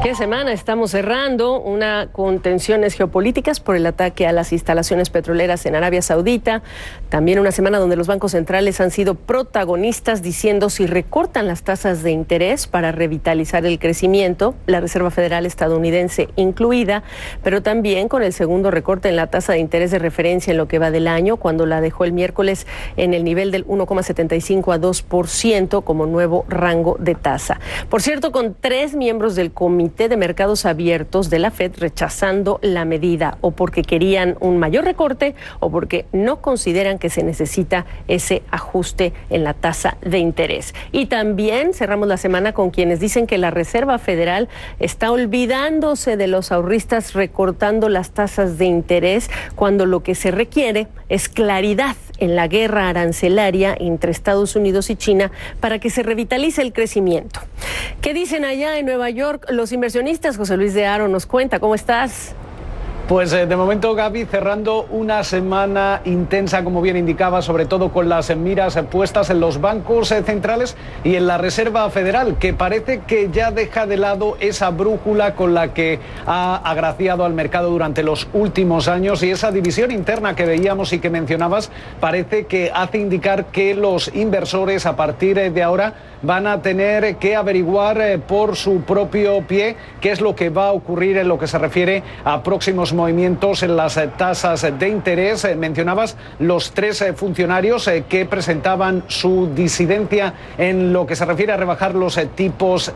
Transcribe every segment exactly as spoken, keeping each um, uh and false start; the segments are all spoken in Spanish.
¿Qué semana estamos cerrando? Una con tensiones geopolíticas por el ataque a las instalaciones petroleras en Arabia Saudita. También una semana donde los bancos centrales han sido protagonistas diciendo si recortan las tasas de interés para revitalizar el crecimiento, la Reserva Federal estadounidense incluida, pero también con el segundo recorte en la tasa de interés de referencia en lo que va del año, cuando la dejó el miércoles en el nivel del uno coma setenta y cinco a dos por ciento como nuevo rango de tasa. Por cierto, con tres miembros del comité de mercados abiertos de la Fed rechazando la medida, o porque querían un mayor recorte o porque no consideran que se necesita ese ajuste en la tasa de interés. Y también cerramos la semana con quienes dicen que la Reserva Federal está olvidándose de los ahorristas recortando las tasas de interés, cuando lo que se requiere es claridad en la guerra arancelaria entre Estados Unidos y China para que se revitalice el crecimiento. ¿Qué dicen allá en Nueva York los inversionistas? José Luis de Haro nos cuenta. ¿Cómo estás? Pues de momento, Gaby, cerrando una semana intensa, como bien indicaba, sobre todo con las miras puestas en los bancos centrales y en la Reserva Federal, que parece que ya deja de lado esa brújula con la que ha agraciado al mercado durante los últimos años, y esa división interna que veíamos y que mencionabas parece que hace indicar que los inversores a partir de ahora van a tener que averiguar por su propio pie qué es lo que va a ocurrir en lo que se refiere a próximos movimientos en las tasas de interés. Mencionabas los tres funcionarios que presentaban su disidencia en lo que se refiere a rebajar los tipos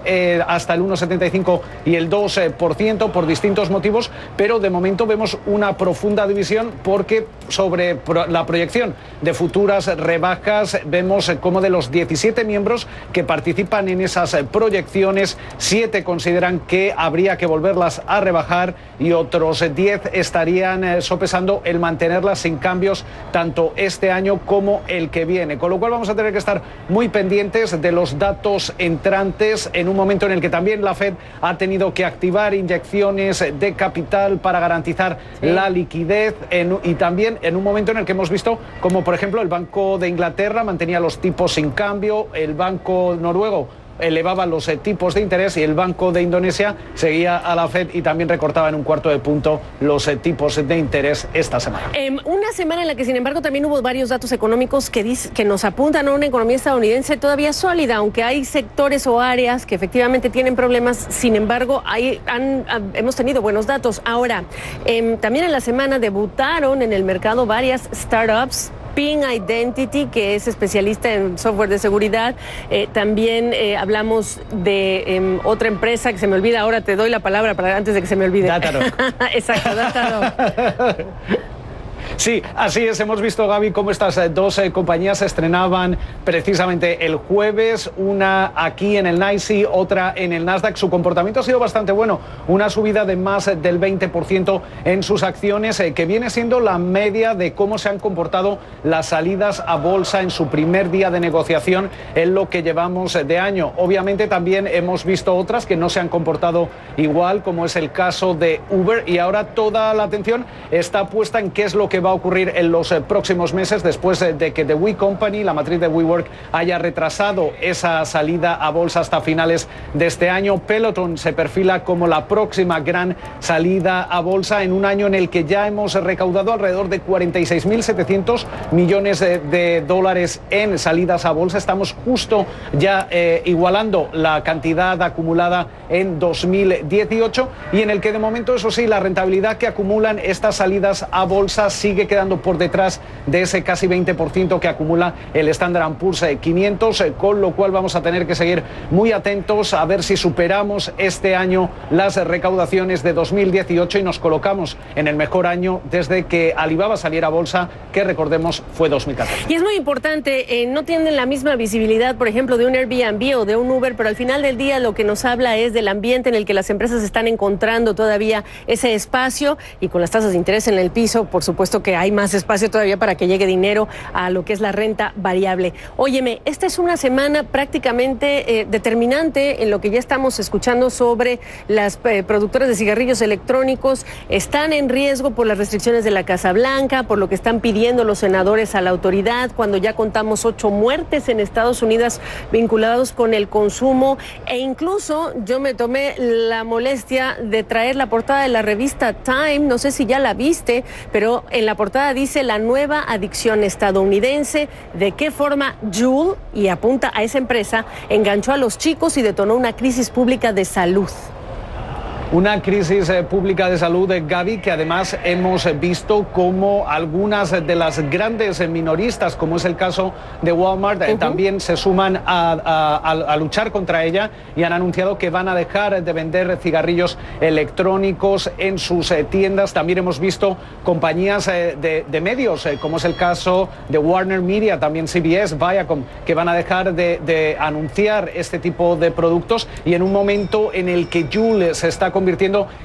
hasta el uno coma setenta y cinco y el dos por ciento por distintos motivos, pero de momento vemos una profunda división, porque sobre la proyección de futuras rebajas vemos como de los diecisiete miembros que participan en esas proyecciones, siete consideran que habría que volverlas a rebajar y otros diez estarían sopesando el mantenerlas sin cambios tanto este año como el que viene. Con lo cual vamos a tener que estar muy pendientes de los datos entrantes en un momento en el que también la Fed ha tenido que activar inyecciones de capital para garantizar sí. la liquidez en, y también en un momento en el que hemos visto como, por ejemplo, el Banco de Inglaterra mantenía los tipos sin cambio, el Banco noruego elevaba los tipos de interés y el Banco de Indonesia seguía a la Fed y también recortaba en un cuarto de punto los tipos de interés esta semana. Eh, una semana en la que, sin embargo, también hubo varios datos económicos que, dice, que nos apuntan a una economía estadounidense todavía sólida, aunque hay sectores o áreas que efectivamente tienen problemas. Sin embargo, hay, han, han, hemos tenido buenos datos. Ahora, eh, también en la semana debutaron en el mercado varias startups. Ping Identity, que es especialista en software de seguridad. Eh, también eh, hablamos de eh, otra empresa que se me olvida ahora. Te doy la palabra para antes de que se me olvide. Dátalo. Exacto, Dátalo. Sí, así es. Hemos visto, Gaby, cómo estas dos eh, compañías se estrenaban precisamente el jueves, una aquí en el NYSE, otra en el Nasdaq. Su comportamiento ha sido bastante bueno, una subida de más del veinte por ciento en sus acciones, eh, que viene siendo la media de cómo se han comportado las salidas a bolsa en su primer día de negociación en lo que llevamos de año. Obviamente también hemos visto otras que no se han comportado igual, como es el caso de Uber, y ahora toda la atención está puesta en qué es lo que va a ocurrir en los próximos meses después de que The We Company, la matriz de WeWork, haya retrasado esa salida a bolsa hasta finales de este año. Peloton se perfila como la próxima gran salida a bolsa en un año en el que ya hemos recaudado alrededor de cuarenta y seis mil setecientos millones de, de dólares en salidas a bolsa. Estamos justo ya eh, igualando la cantidad acumulada en dos mil dieciocho, y en el que de momento, eso sí, la rentabilidad que acumulan estas salidas a bolsa sigue quedando por detrás de ese casi veinte por ciento que acumula el Standard and Poor's quinientos, con lo cual vamos a tener que seguir muy atentos a ver si superamos este año las recaudaciones de dos mil dieciocho y nos colocamos en el mejor año desde que Alibaba saliera a bolsa, que recordemos fue dos mil catorce. Y es muy importante, eh, no tienen la misma visibilidad, por ejemplo, de un Airbnb o de un Uber, pero al final del día lo que nos habla es del ambiente en el que las empresas están encontrando todavía ese espacio, y con las tasas de interés en el piso, por supuesto, creo que hay más espacio todavía para que llegue dinero a lo que es la renta variable. Óyeme, esta es una semana prácticamente eh, determinante en lo que ya estamos escuchando sobre las eh, productoras de cigarrillos electrónicos. Están en riesgo por las restricciones de la Casa Blanca, por lo que están pidiendo los senadores a la autoridad, cuando ya contamos ocho muertes en Estados Unidos vinculados con el consumo. E incluso yo me tomé la molestia de traer la portada de la revista Time, no sé si ya la viste, pero en la portada dice la nueva adicción estadounidense, de qué forma Juul, y apunta a esa empresa, enganchó a los chicos y detonó una crisis pública de salud. Una crisis eh, pública de salud, eh, Gaby, que además hemos visto como algunas de las grandes eh, minoristas, como es el caso de Walmart, eh, uh-huh. también se suman a, a, a, a luchar contra ella y han anunciado que van a dejar de vender cigarrillos electrónicos en sus eh, tiendas. También hemos visto compañías eh, de, de medios, eh, como es el caso de Warner Media, también C B S, Viacom, que van a dejar de, de anunciar este tipo de productos, y en un momento en el que Juul se está convirtiendo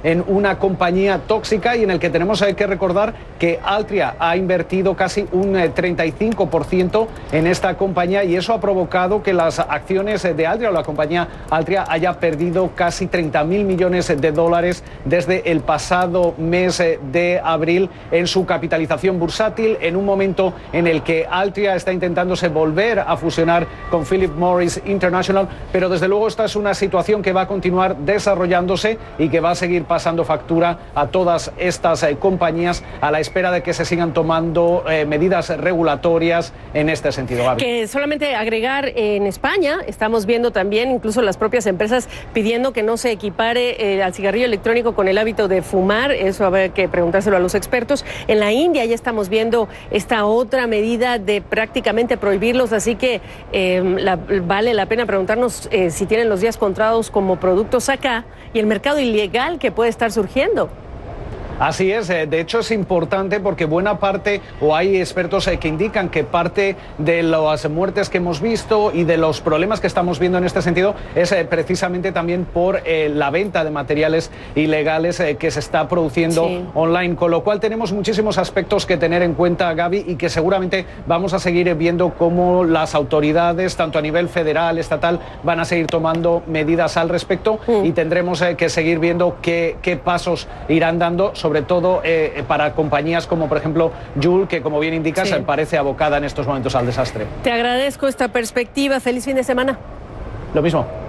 en una compañía tóxica y en el que tenemos que recordar que Altria ha invertido casi un treinta y cinco por ciento en esta compañía, y eso ha provocado que las acciones de Altria o la compañía Altria haya perdido casi treinta mil millones de dólares desde el pasado mes de abril en su capitalización bursátil, en un momento en el que Altria está intentándose volver a fusionar con Philip Morris International, pero desde luego esta es una situación que va a continuar desarrollándose y que va a seguir pasando factura a todas estas eh, compañías, a la espera de que se sigan tomando eh, medidas regulatorias en este sentido, Gaby. Que solamente agregar, eh, en España estamos viendo también incluso las propias empresas pidiendo que no se equipare eh, al cigarrillo electrónico con el hábito de fumar. Eso habrá que preguntárselo a los expertos. En la India ya estamos viendo esta otra medida de prácticamente prohibirlos, así que eh, la, vale la pena preguntarnos eh, si tienen los días contados como productos acá y el mercado ilegal que puede estar surgiendo. Así es, de hecho es importante porque buena parte, o hay expertos que indican que parte de las muertes que hemos visto y de los problemas que estamos viendo en este sentido es precisamente también por la venta de materiales ilegales que se está produciendo sí. online, con lo cual tenemos muchísimos aspectos que tener en cuenta, Gaby, y que seguramente vamos a seguir viendo cómo las autoridades, tanto a nivel federal, estatal, van a seguir tomando medidas al respecto mm. y tendremos que seguir viendo qué, qué pasos irán dando, sobre todo eh, para compañías como por ejemplo Juul, que como bien indicas sí. parece abocada en estos momentos al desastre. Te agradezco esta perspectiva, feliz fin de semana. Lo mismo.